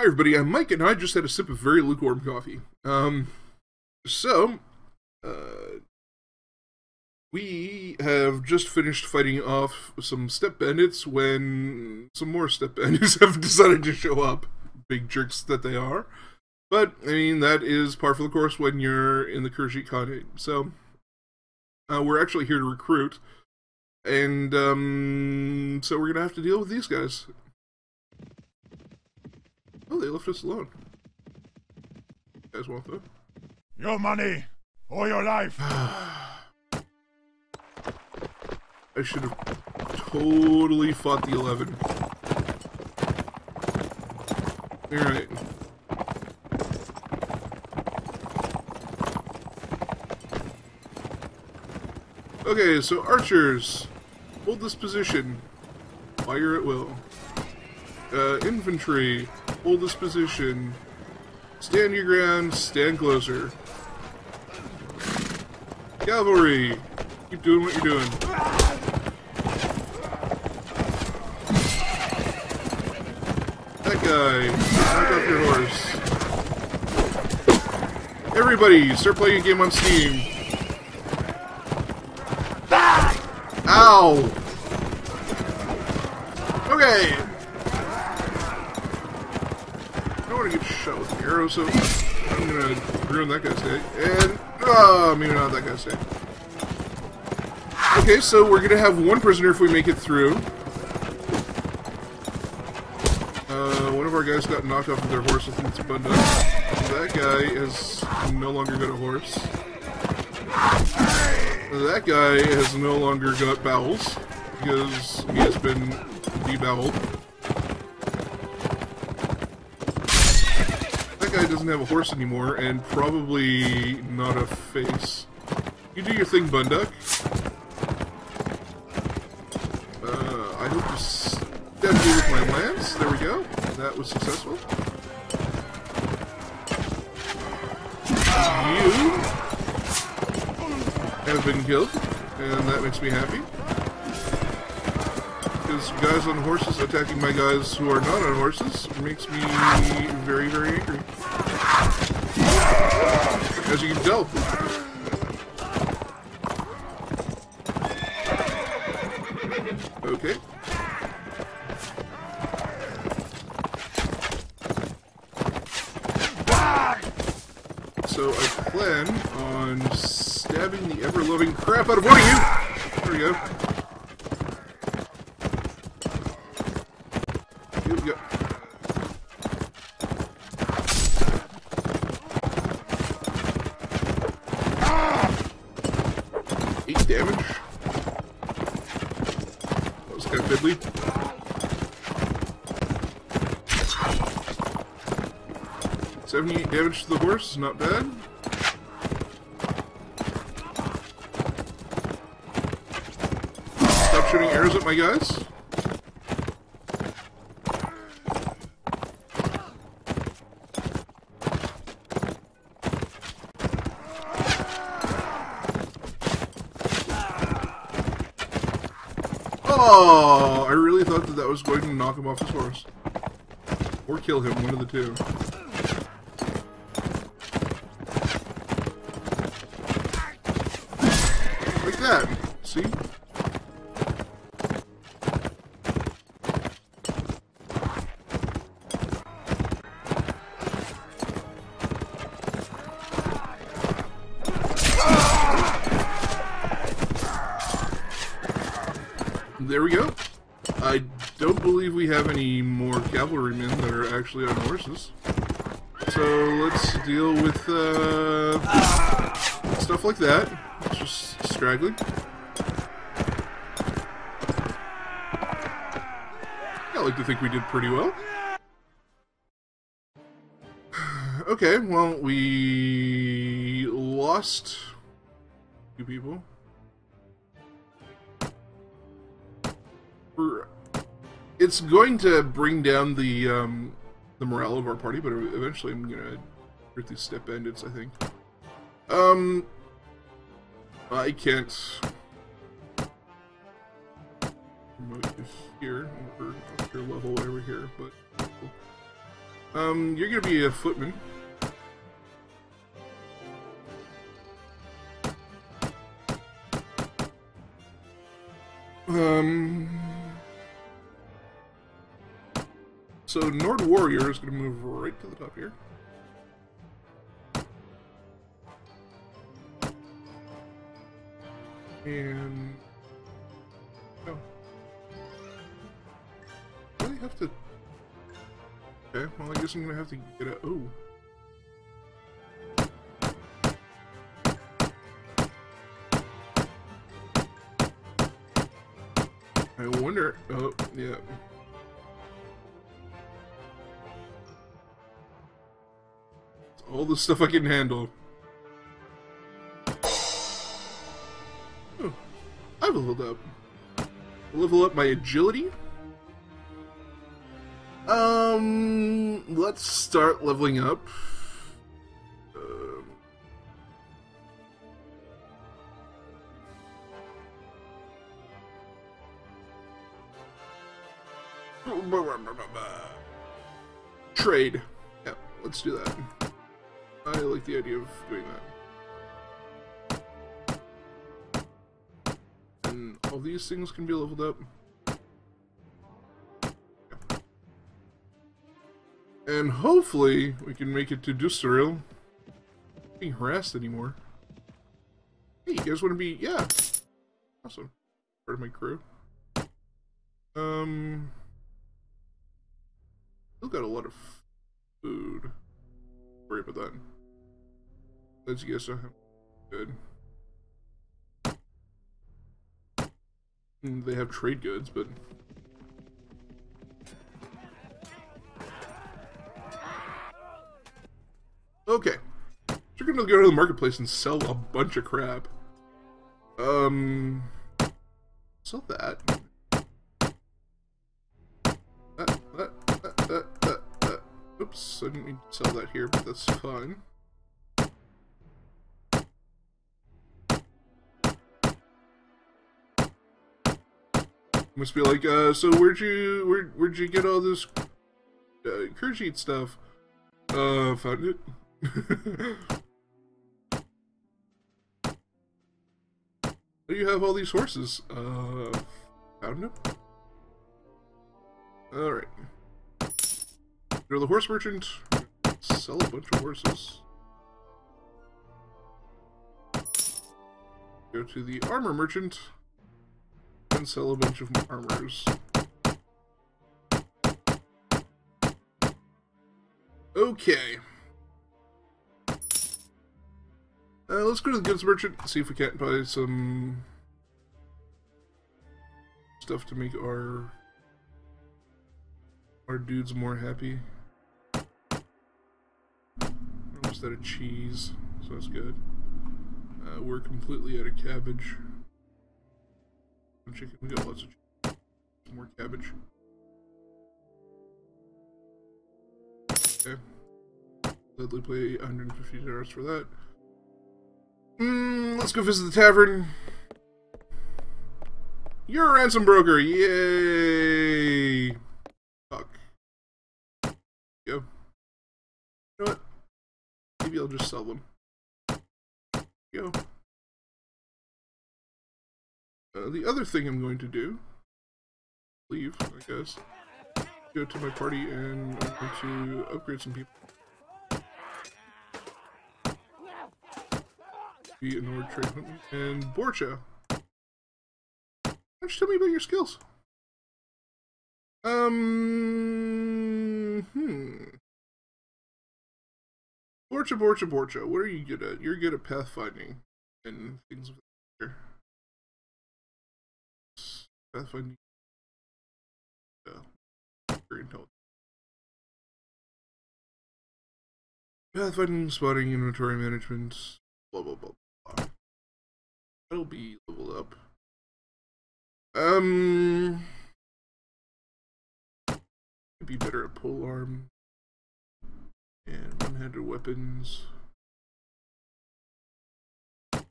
Hi everybody, I'm Mike, and I just had a sip of very lukewarm coffee. We have just finished fighting off some step bandits when some more step bandits have decided to show up. Big jerks that they are. But, I mean, that is par for the course when you're in the Khergit Khanate. So, we're actually here to recruit, and so we're going to have to deal with these guys. Oh, they left us alone. You guys want that? Your money, or your life. I should have totally fought the 11. Alright. Okay, so archers, hold this position. Fire at will. Infantry, hold this position. Stand your ground, stand closer. Cavalry, keep doing what you're doing. That guy, knock off your horse. Everybody, start playing a game on Steam. Ow! Okay! Arrow, so I'm gonna ruin that guy's day. And maybe not that guy's day. Okay, so we're gonna have one prisoner if we make it through. One of our guys got knocked off of their horse. I think it's Bunduck. That guy is no longer got a horse. That guy has no longer got bowels because he has been deboweled. Doesn't have a horse anymore, and probably not a face. You do your thing, Bunduck. I hope to stab you with my lance. There we go. That was successful. You have been killed, and that makes me happy. Because guys on horses attacking my guys who are not on horses makes me very, very angry. As you can tell. Okay. So I plan on stabbing the ever-loving crap out of one of you! There we go. Damage to the horse is not bad. Stop shooting arrows at my guys. Oh, I really thought that was going to knock him off his horse. Or kill him, one of the two. See? There we go. I don't believe we have any more cavalrymen that are actually on horses. So let's deal with stuff like that. It's just straggling. I think we did pretty well. Okay, well, we lost two people. It's going to bring down the morale of our party, but eventually I'm gonna hurt these step bandits, I think. I can't promote this here. Level over here, but You're gonna be a footman. So Nord Warrior is gonna move right to the top here. And oh, really have to. Okay, well I guess I'm gonna have to get a. Oh. I wonder. Oh, yeah. It's all the stuff I can handle. Oh, I've leveled up. I'll level up my agility. Let's start leveling up. Trade. Yeah, let's do that. I like the idea of doing that. And all these things can be leveled up. Yeah. And hopefully we can make it to Dusseril. Not being harassed anymore. Hey, you guys want to be... Yeah. Awesome. Part of my crew. Still got a lot of food. Don't worry about that. Let's guess I'm good. They have trade goods, but okay. So we're gonna go to the marketplace and sell a bunch of crap. Sell that. Oops, I didn't mean to sell that here, but that's fine. Must be like, so where'd you get all this Khergit stuff? Found it. How do you have all these horses? Found them. All right. You're the horse merchant. Sell a bunch of horses. Go to the armor merchant and sell a bunch of armors. Okay. Let's go to the goods merchant and see if we can't buy some stuff to make our dudes more happy. Almost out of cheese, so that's good. We're completely out of cabbage. Chicken. We got lots of chicken. More cabbage. Okay. Gladly play $150 for that. Let's go visit the tavern. You're a ransom broker! Yay! Fuck. Go. You know what? Maybe I'll just sell them. Go. The other thing I'm going to do, leave, I guess, go to my party and I'm going to upgrade some people. Be an orc trade hunting. And Borcha. Why don't you tell me about your skills? Borcha. What are you good at? You're good at pathfinding and things of that nature. Pathfinding. Very intelligent. Pathfinding, spotting, inventory management, blah blah blah blah. That'll be leveled up. Be better at polearm and one-handed weapons. The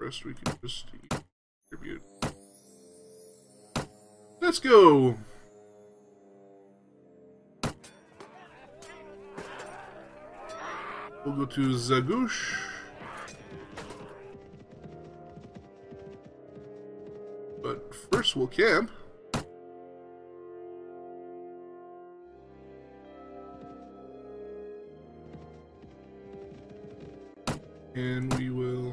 rest we can just distribute. Let's go. We'll go to Zagush. But first we'll camp. And we will...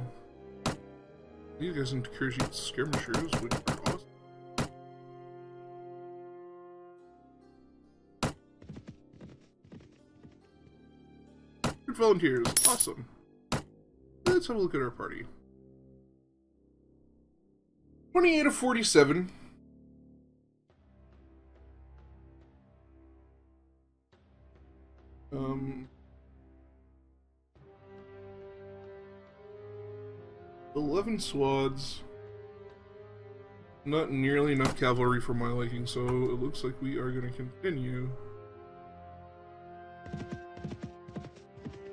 These guys into Khergit skirmishers, which are awesome. Good volunteers, awesome. Let's have a look at our party. 28 of 47. Squads, not nearly enough cavalry for my liking, so it looks like we are going to continue.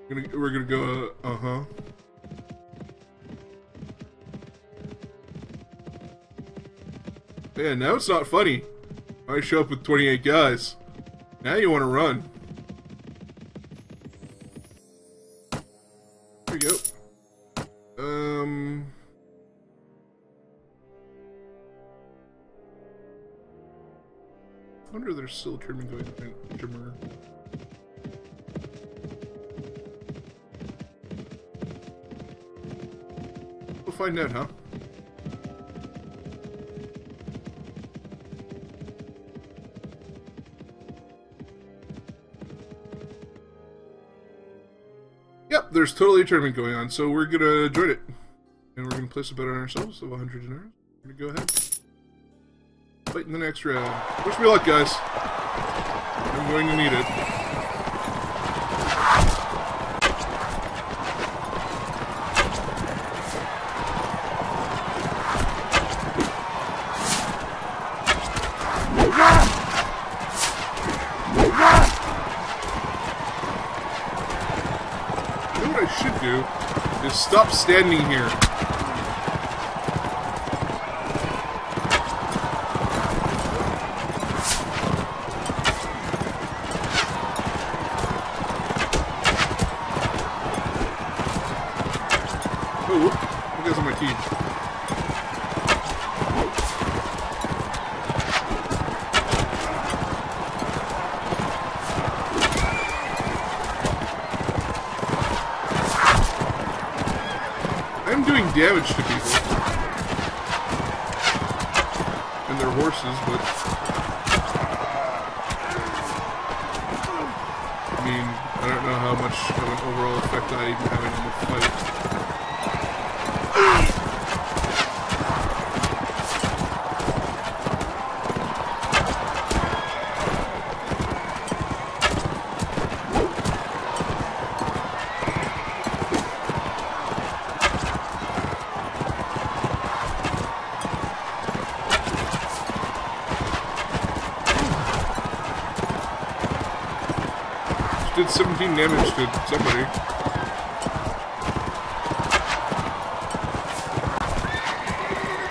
We're going to go, Yeah, now it's not funny. I show up with 28 guys. Now you want to run. There you go. I wonder if there's still a tournament going on. Trimmer. We'll find out, huh? Yep, there's totally a tournament going on, so we're gonna join it. And we're gonna place a bet on ourselves of 100 denarii. We're gonna go ahead. Fight in the next round. Wish me luck, guys. I'm going to need it. You know what I should do is stop standing here. Damage to people and their horses, but I mean, I don't know how much of an overall effect I am having on the did 17 damage to somebody.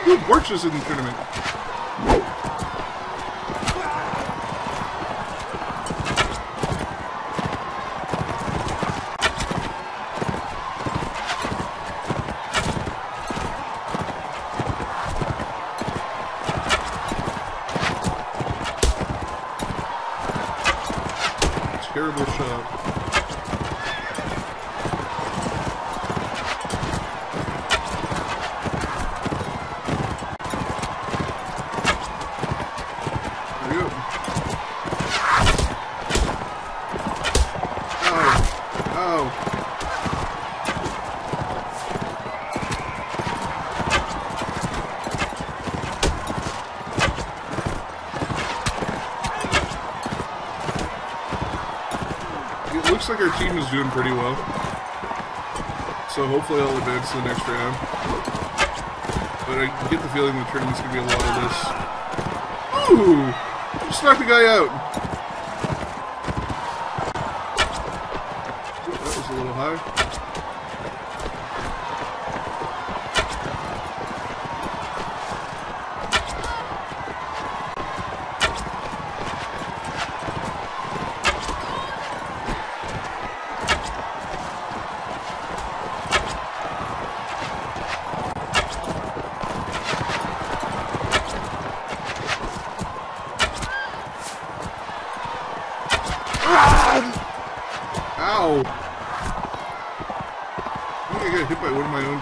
Ooh, Borcha's in the tournament. Terrible shot. Looks like our team is doing pretty well, so hopefully I'll advance to the next round, but I get the feeling the tournament's going to be a lot of this. Ooh! Just knocked the guy out! Ooh, that was a little high.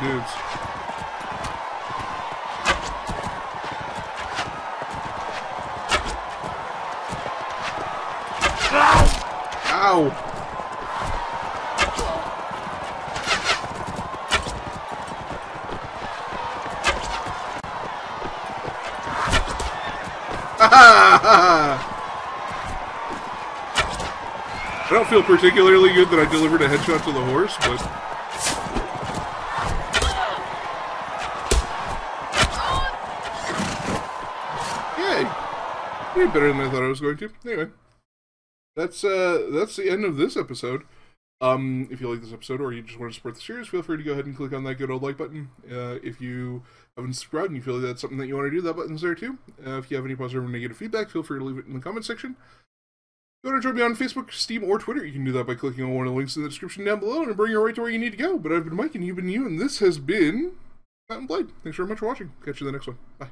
dudes. Ow! Ow! I don't feel particularly good that I delivered a headshot to the horse, but... Yay! I did better than I thought I was going to. Anyway. That's the end of this episode. If you like this episode or you just want to support the series, feel free to go ahead and click on that good old like button. If you haven't subscribed and you feel like that's something that you want to do, that button's there too. If you have any positive or negative feedback, feel free to leave it in the comment section. If you want to join me on Facebook, Steam, or Twitter, you can do that by clicking on one of the links in the description down below, and it'll bring you right to where you need to go. But I've been Mike, and you've been you, and this has been Mount and Blade. Thanks very much for watching. Catch you in the next one. Bye.